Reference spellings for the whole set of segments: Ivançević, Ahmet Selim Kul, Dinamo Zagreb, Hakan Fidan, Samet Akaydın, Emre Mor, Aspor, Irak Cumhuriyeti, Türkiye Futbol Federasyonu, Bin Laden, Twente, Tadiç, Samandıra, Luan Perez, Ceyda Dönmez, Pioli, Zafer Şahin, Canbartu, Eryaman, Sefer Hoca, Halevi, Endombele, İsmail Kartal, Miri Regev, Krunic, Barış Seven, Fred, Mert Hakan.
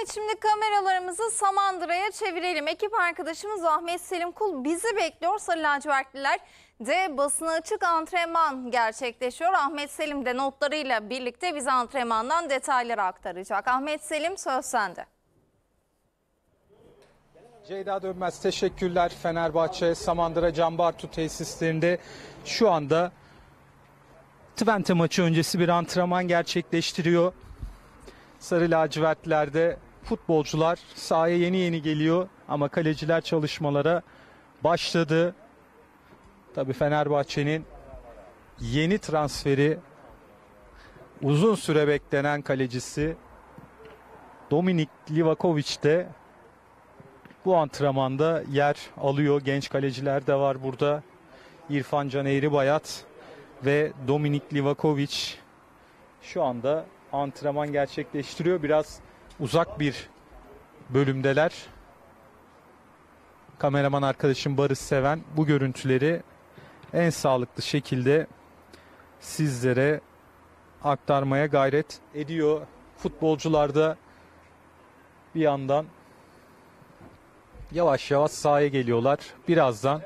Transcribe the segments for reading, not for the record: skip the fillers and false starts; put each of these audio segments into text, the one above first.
Evet, şimdi kameralarımızı Samandıra'ya çevirelim. Ekip arkadaşımız Ahmet Selim Kul bizi bekliyor. Sarı lacivertliler de basına açık antrenman gerçekleşiyor. Ahmet Selim de notlarıyla birlikte bize antrenmandan detayları aktaracak. Ahmet Selim, söz sende. Ceyda Dönmez, teşekkürler. Fenerbahçe Samandıra Canbartu tesislerinde şu anda Twente maçı öncesi bir antrenman gerçekleştiriyor. Sarı lacivertlerde futbolcular sahaya yeni yeni geliyor ama kaleciler çalışmalara başladı. Tabii Fenerbahçe'nin yeni transferi, uzun süre beklenen kalecisi Dominik Livakovic de bu antrenmanda yer alıyor. Genç kaleciler de var burada. İrfan Can Eğribayat ve Dominik Livakovic şu anda antrenman gerçekleştiriyor. Biraz uzak bir bölümdeler. Kameraman arkadaşım Barış Seven bu görüntüleri en sağlıklı şekilde sizlere aktarmaya gayret ediyor. Futbolcular da bir yandan yavaş yavaş sahaya geliyorlar. Birazdan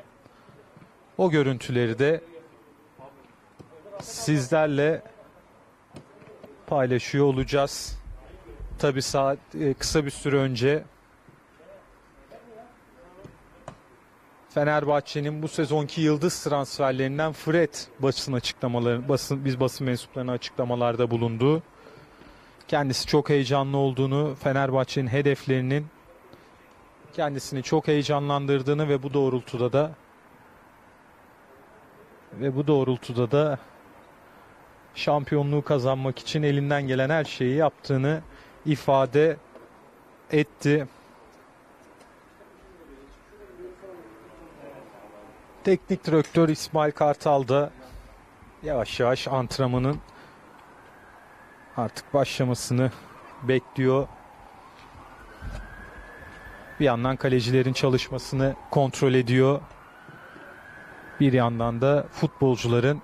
o görüntüleri de sizlerle paylaşıyor olacağız. Tabii saat kısa bir süre önce Fenerbahçe'nin bu sezonki yıldız transferlerinden Fred basın mensuplarına açıklamalarda bulundu. Kendisi çok heyecanlı olduğunu, Fenerbahçe'nin hedeflerinin kendisini çok heyecanlandırdığını ve bu doğrultuda da şampiyonluğu kazanmak için elinden gelen her şeyi yaptığını ifade etti. Teknik direktör İsmail Kartal da yavaş yavaş antrenmanın artık başlamasını bekliyor. Bir yandan kalecilerin çalışmasını kontrol ediyor. Bir yandan da futbolcuların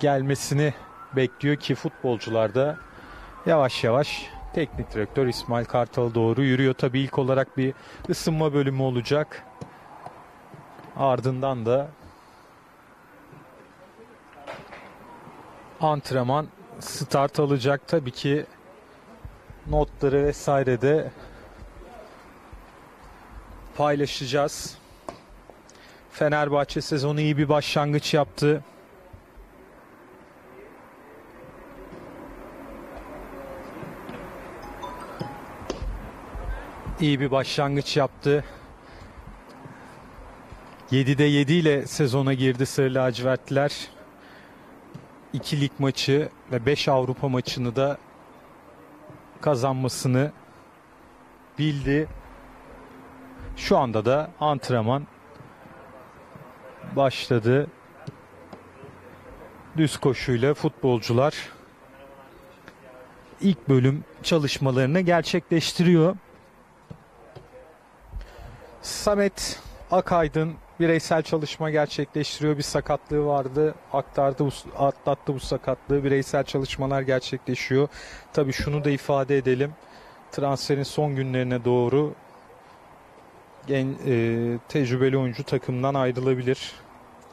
gelmesini bekliyor ki futbolcular da yavaş yavaş teknik direktör İsmail Kartal'a doğru yürüyor. Tabii ilk olarak bir ısınma bölümü olacak. Ardından da antrenman start alacak. Tabii ki notları vesaire de paylaşacağız. Fenerbahçe sezonu iyi bir başlangıç yaptı. İyi bir başlangıç yaptı. 7'de 7 ile sezona girdi Sarı Lacivertliler. 2 lig maçı ve 5 Avrupa maçını da kazanmasını bildi. Şu anda da antrenman başladı. Düz koşuyla futbolcular ilk bölüm çalışmalarını gerçekleştiriyor. Samet Akaydın bireysel çalışma gerçekleştiriyor. Bir sakatlığı vardı. Atlattı bu sakatlığı. Bireysel çalışmalar gerçekleşiyor. Tabii şunu da ifade edelim. Transferin son günlerine doğru tecrübeli oyuncu takımdan ayrılabilir.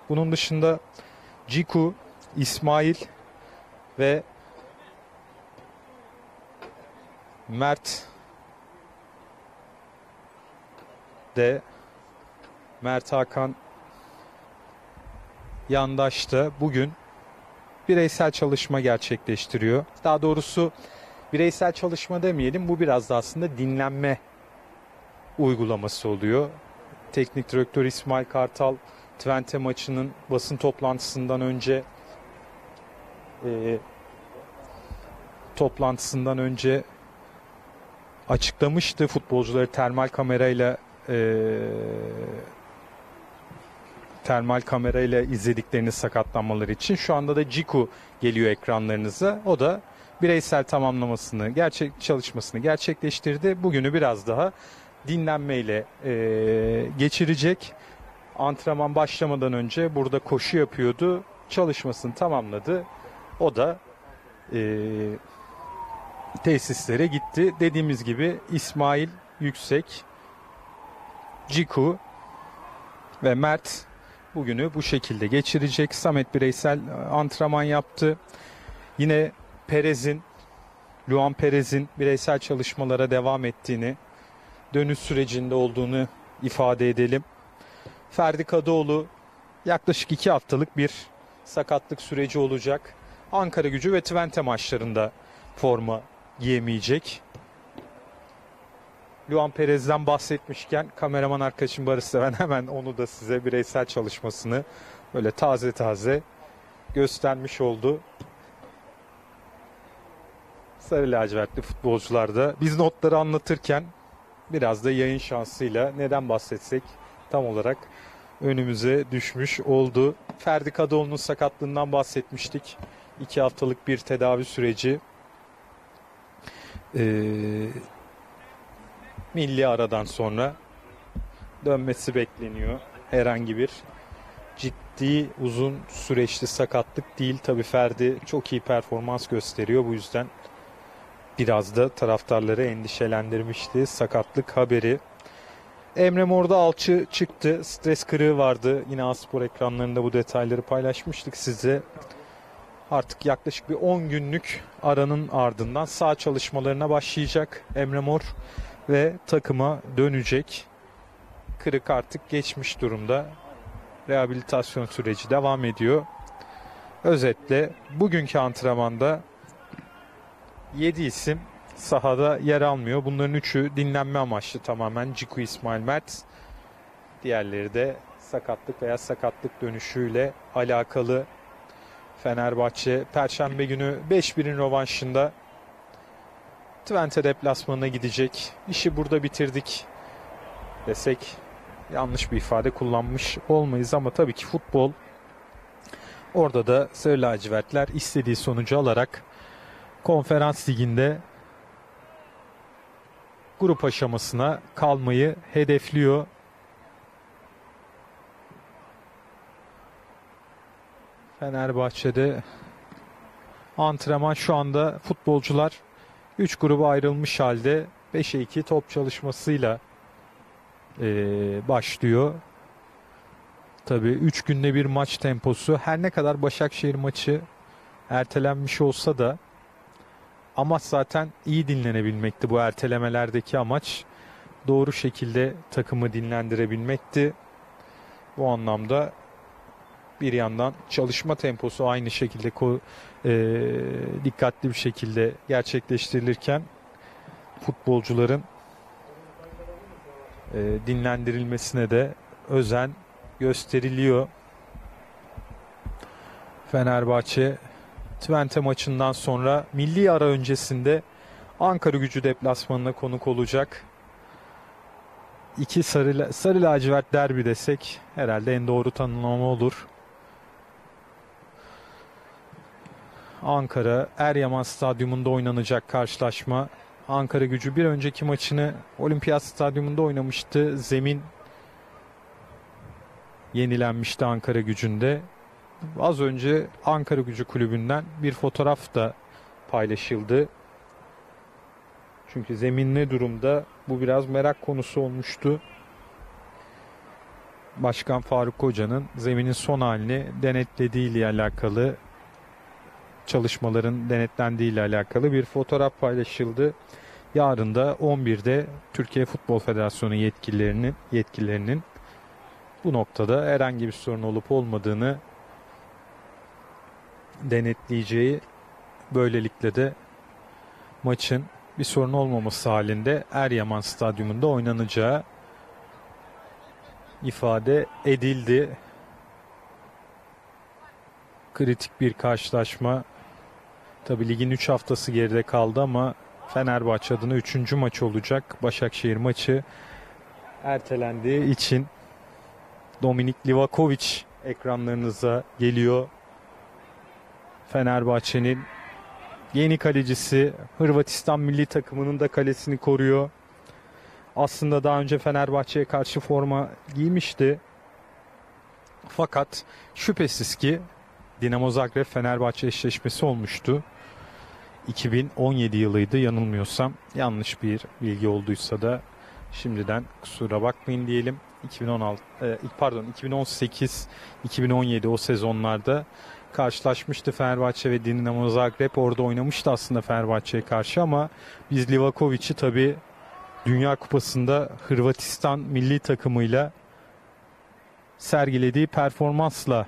Bunun dışında Ciku, İsmail ve Mert Hakan yandaş da bugün bireysel çalışma gerçekleştiriyor. Daha doğrusu bireysel çalışma demeyelim. Bu biraz da aslında dinlenme uygulaması oluyor. Teknik direktör İsmail Kartal Twente maçının basın toplantısından önce açıklamıştı. Futbolcuları termal kamerayla izlediklerini sakatlanmaları için. Şu anda da Ciku geliyor ekranlarınıza. O da bireysel tamamlamasını, çalışmasını gerçekleştirdi. Bugünü biraz daha dinlenmeyle geçirecek. Antrenman başlamadan önce burada koşu yapıyordu. Çalışmasını tamamladı. O da tesislere gitti. Dediğimiz gibi İsmail Yüksek, Ciku ve Mert bugünü bu şekilde geçirecek. Samet bireysel antrenman yaptı. Yine Luan Perez'in bireysel çalışmalara devam ettiğini, dönüş sürecinde olduğunu ifade edelim. Ferdi Kadıoğlu yaklaşık 2 haftalık bir sakatlık süreci olacak. Ankaragücü ve Twente maçlarında forma giyemeyecek. Luan Perez'den bahsetmişken kameraman arkadaşım Barış Seven hemen onu da size bireysel çalışmasını böyle taze taze göstermiş oldu. Sarı lacivertli futbolcularda biz notları anlatırken biraz da yayın şansıyla neden bahsetsek tam olarak önümüze düşmüş oldu. Ferdi Kadıoğlu'nun sakatlığından bahsetmiştik. 2 haftalık bir tedavi süreci. Milli aradan sonra dönmesi bekleniyor. Herhangi bir ciddi uzun süreçli sakatlık değil. Tabii Ferdi çok iyi performans gösteriyor. Bu yüzden biraz da taraftarları endişelendirmişti sakatlık haberi. Emre Mor'da alçı çıktı. Stres kırığı vardı. Yine Aspor ekranlarında bu detayları paylaşmıştık size. Artık yaklaşık bir 10 günlük aranın ardından sağ çalışmalarına başlayacak Emre Mor ve takıma dönecek. Kırık artık geçmiş durumda. Rehabilitasyon süreci devam ediyor. Özetle bugünkü antrenmanda 7 isim sahada yer almıyor. Bunların 3'ü dinlenme amaçlı tamamen. Ciku, İsmail, Mert. Diğerleri de sakatlık veya sakatlık dönüşüyle alakalı. Fenerbahçe Perşembe günü 5-1'in rövanşında Twente deplasmanına gidecek. İşi burada bitirdik desek yanlış bir ifade kullanmış olmayız ama tabii ki futbol, orada da sarı lacivertler istediği sonucu alarak Konferans Ligi'nde grup aşamasına kalmayı hedefliyor. Fenerbahçe'de antrenman şu anda, futbolcular 3 gruba ayrılmış halde 5'e 2 top çalışmasıyla başlıyor. Tabii 3 günde bir maç temposu. Her ne kadar Başakşehir maçı ertelenmiş olsa da amaç zaten iyi dinlenebilmekti. Bu ertelemelerdeki amaç doğru şekilde takımı dinlendirebilmekti. Bu anlamda bir yandan çalışma temposu aynı şekilde dikkatli bir şekilde gerçekleştirilirken futbolcuların dinlendirilmesine de özen gösteriliyor. Fenerbahçe Twente maçından sonra milli ara öncesinde Ankaragücü deplasmanına konuk olacak. 2 sarı lacivert derbi desek herhalde en doğru tanımlama olur. Ankara Eryaman Stadyumunda oynanacak karşılaşma. Ankaragücü bir önceki maçını Olimpiyat Stadyumunda oynamıştı. Zemin yenilenmişti Ankaragücü'nde. Az önce Ankaragücü kulübünden bir fotoğraf da paylaşıldı. Çünkü zemin ne durumda? Bu biraz merak konusu olmuştu. Başkan Faruk Hoca'nın zeminin son halini denetlediği ile alakalı, çalışmaların denetlendiği ile alakalı bir fotoğraf paylaşıldı. Yarın da 11'de Türkiye Futbol Federasyonu yetkililerinin bu noktada herhangi bir sorun olup olmadığını denetleyeceği, böylelikle de maçın bir sorun olmaması halinde Eryaman Stadyumunda oynanacağı ifade edildi. Kritik bir karşılaşma. Tabi ligin 3 haftası geride kaldı ama Fenerbahçe adına 3. maç olacak. Başakşehir maçı ertelendiği için Dominik Livakovic ekranlarınıza geliyor. Fenerbahçe'nin yeni kalecisi, Hırvatistan milli takımının da kalesini koruyor. Aslında daha önce Fenerbahçe'ye karşı forma giymişti. Fakat şüphesiz ki Dinamo Zagreb Fenerbahçe eşleşmesi olmuştu. 2017 yılıydı yanılmıyorsam. Yanlış bir bilgi olduysa da şimdiden kusura bakmayın diyelim. 2018-2017 o sezonlarda karşılaşmıştı Fenerbahçe ve Dinamo Zagreb. Orada oynamıştı aslında Fenerbahçe'ye karşı ama biz Livakovic'i tabii Dünya Kupası'nda Hırvatistan milli takımıyla sergilediği performansla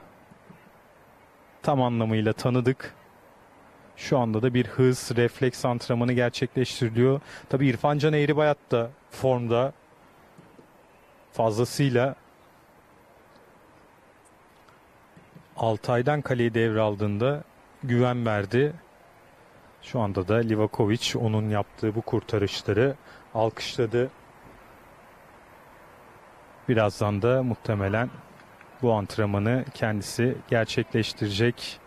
tam anlamıyla tanıdık. Şu anda da bir hız, refleks antrenmanı gerçekleştiriliyor. Tabii İrfan Can Eğribayat da formda fazlasıyla. Altay'dan kaleyi devraldığında güven verdi. Şu anda da Livakovic onun yaptığı bu kurtarışları alkışladı. Birazdan da muhtemelen bu antrenmanı kendisi gerçekleştirecek.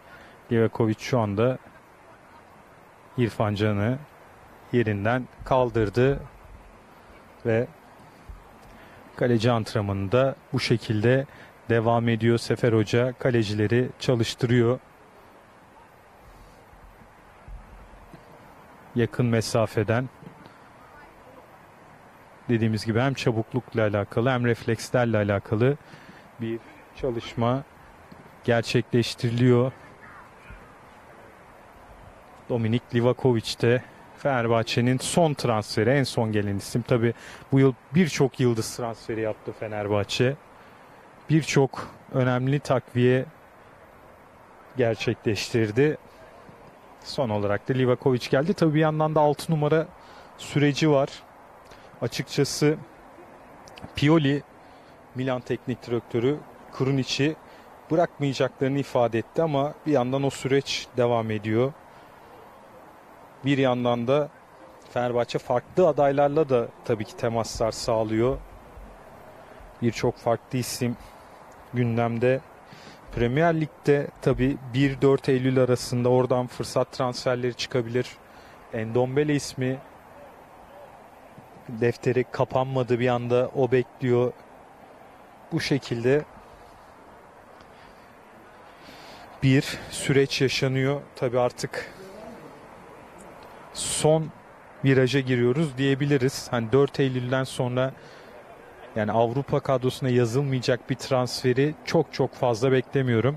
Livakovic şu anda İrfan Can'ı yerinden kaldırdı ve kaleci antrenmanı da bu şekilde devam ediyor. Sefer Hoca kalecileri çalıştırıyor. Yakın mesafeden dediğimiz gibi hem çabuklukla alakalı hem reflekslerle alakalı bir çalışma gerçekleştiriliyor. Dominik Livakovic de Fenerbahçe'nin son transferi, en son gelen isim. Tabii bu yıl birçok yıldız transferi yaptı Fenerbahçe. Birçok önemli takviye gerçekleştirdi. Son olarak da Livakovic geldi. Tabii bir yandan da 6 numara süreci var. Açıkçası Pioli, Milan Teknik Direktörü Krunic'i bırakmayacaklarını ifade etti ama bir yandan o süreç devam ediyor. Bir yandan da Fenerbahçe farklı adaylarla da tabii ki temaslar sağlıyor. Birçok farklı isim gündemde. Premier Lig'de tabii 1-4 Eylül arasında oradan fırsat transferleri çıkabilir. Endombele ismi defteri kapanmadı, bir anda o bekliyor. Bu şekilde bir süreç yaşanıyor. Tabii artık son viraja giriyoruz diyebiliriz. Hani 4 Eylül'den sonra yani Avrupa kadrosuna yazılmayacak bir transferi çok fazla beklemiyorum.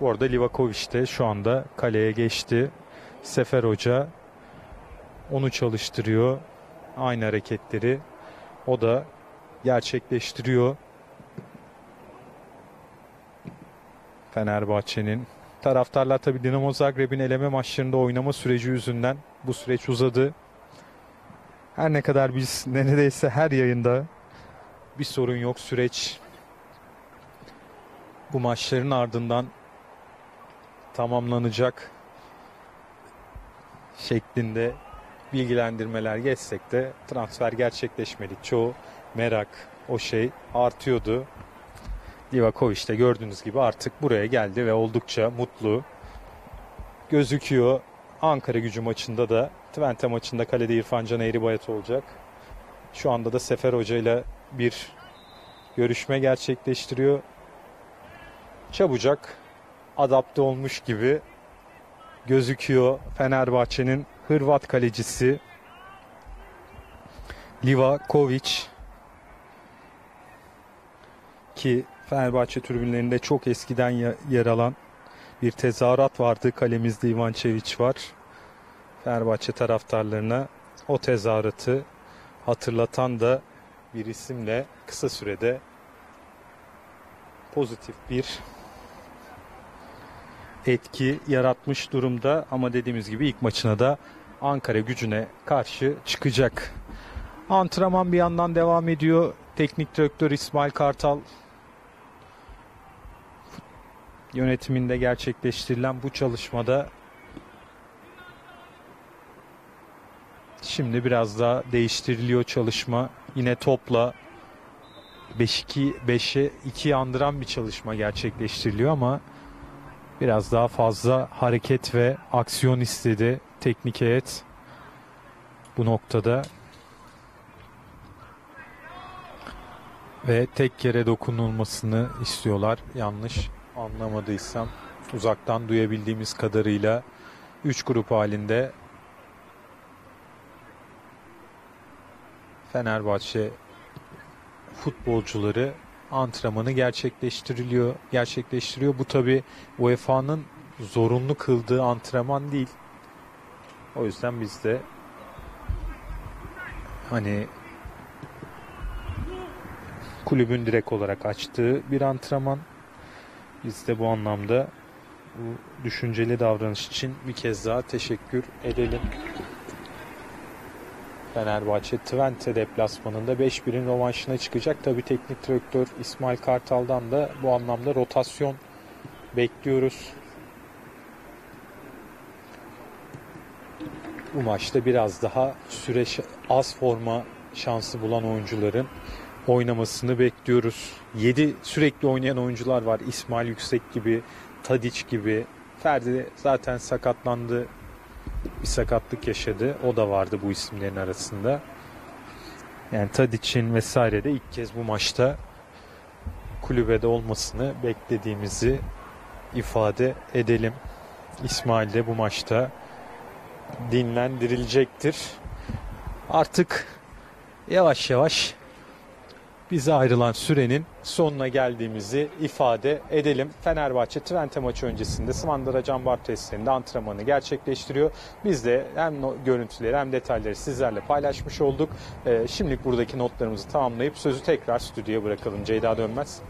Bu arada Livakovic de şu anda kaleye geçti. Sefer Hoca onu çalıştırıyor. Aynı hareketleri o da gerçekleştiriyor. Fenerbahçe'nin taraftarlar tabii Dinamo Zagreb'in eleme maçlarında oynama süreci yüzünden bu süreç uzadı. Her ne kadar biz neredeyse her yayında bir sorun yok, süreç bu maçların ardından tamamlanacak şeklinde bilgilendirmeler geçsek de transfer gerçekleşmedi. Çoğu merak, o şey artıyordu. Livakovic de gördüğünüz gibi artık buraya geldi ve oldukça mutlu gözüküyor. Ankaragücü maçında da, Twente maçında kalede İrfan Can Eğribayat olacak. Şu anda da Sefer Hoca ile bir görüşme gerçekleştiriyor. Çabucak adapte olmuş gibi gözüküyor Fenerbahçe'nin Hırvat kalecisi Livakovic, ki Fenerbahçe tribünlerinde çok eskiden yer alan bir tezahürat vardı. Kalemizde Ivançević var. Fenerbahçe taraftarlarına o tezahüratı hatırlatan da bir isimle kısa sürede pozitif bir etki yaratmış durumda. Ama dediğimiz gibi ilk maçına da Ankaragücü'ne karşı çıkacak. Antrenman bir yandan devam ediyor. Teknik direktör İsmail Kartal yönetiminde gerçekleştirilen bu çalışmada şimdi biraz daha değiştiriliyor çalışma. Yine topla 5-2'ye 2'yi andıran bir çalışma gerçekleştiriliyor ama biraz daha fazla hareket ve aksiyon istedi teknik heyet bu noktada. Ve tek kere dokunulmasını istiyorlar. Yanlış anlamadıysam uzaktan duyabildiğimiz kadarıyla 3 grup halinde Fenerbahçe futbolcuları antrenmanı gerçekleştiriyor. Bu tabi UEFA'nın zorunlu kıldığı antrenman değil. O yüzden biz de hani kulübün direkt olarak açtığı bir antrenman. Biz de bu anlamda bu düşünceli davranış için bir kez daha teşekkür edelim. Fenerbahçe Twente deplasmanında 5-1'in rövanşına çıkacak. Tabii teknik direktör İsmail Kartal'dan da bu anlamda rotasyon bekliyoruz. Bu maçta biraz daha süre az forma şansı bulan oyuncuların oynamasını bekliyoruz. 7 sürekli oynayan oyuncular var. İsmail Yüksek gibi, Tadiç gibi. Ferdi zaten sakatlandı. Bir sakatlık yaşadı. O da vardı bu isimlerin arasında. Yani Tadiç'in vesaire de ilk kez bu maçta kulübede olmasını beklediğimizi ifade edelim. İsmail de bu maçta dinlendirilecektir. Artık yavaş yavaş bize ayrılan sürenin sonuna geldiğimizi ifade edelim. Fenerbahçe Twente maçı öncesinde Samandıra Canbar testlerinde antrenmanı gerçekleştiriyor. Biz de hem görüntüleri hem detayları sizlerle paylaşmış olduk. Şimdilik buradaki notlarımızı tamamlayıp sözü tekrar stüdyoya bırakalım. Ceyda Dönmez.